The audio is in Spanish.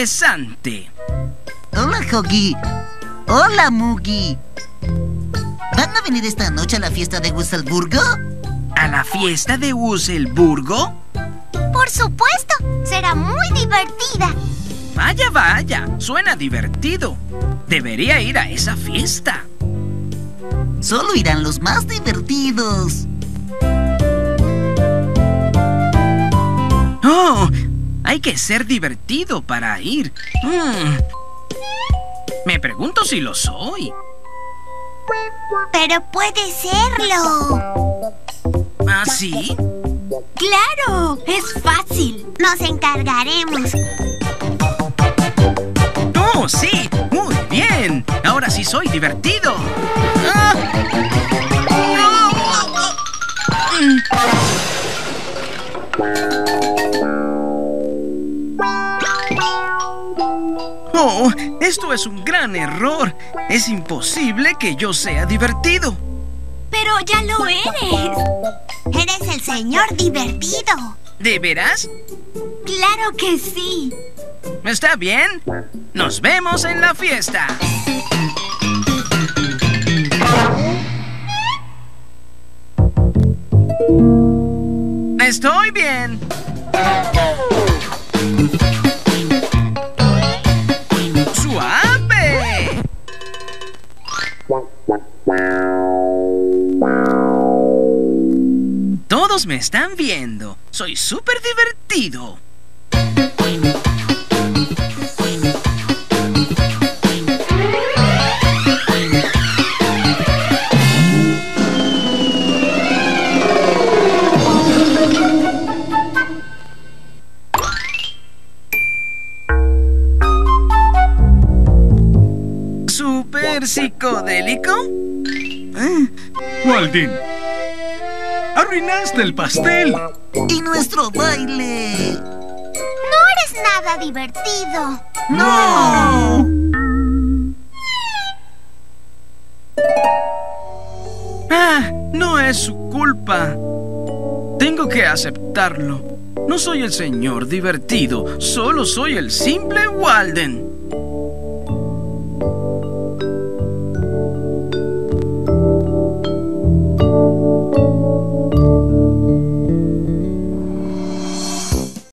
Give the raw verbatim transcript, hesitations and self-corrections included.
interesante. Hola, Hoggy. Hola, Mugi. ¿Van a venir esta noche a la fiesta de Wusselburgo? ¿A la fiesta de Wusselburgo? Por supuesto, será muy divertida. Vaya, vaya, suena divertido. Debería ir a esa fiesta. Solo irán los más divertidos. Oh, hay que ser divertido para ir. Mm. Me pregunto si lo soy. Pero puede serlo. ¿Ah, sí? ¡Claro! ¡Es fácil! Nos encargaremos. ¡Oh, sí! ¡Muy bien! ¡Ahora sí soy divertido! ¡Ah! ¡Oh! ¡Esto es un gran error! ¡Es imposible que yo sea divertido! ¡Pero ya lo eres! ¡Eres el señor divertido! ¿De veras? ¡Claro que sí! ¿Está bien? ¡Nos vemos en la fiesta! ¡Estoy bien! ¡Suave! Todos me están viendo. Soy súper divertido. ¿Súper psicodélico? ¿Eh? Walden, arruinaste el pastel. Y nuestro baile. No eres nada divertido. No. Ah, no es su culpa. Tengo que aceptarlo. No soy el señor divertido. Solo soy el simple Walden.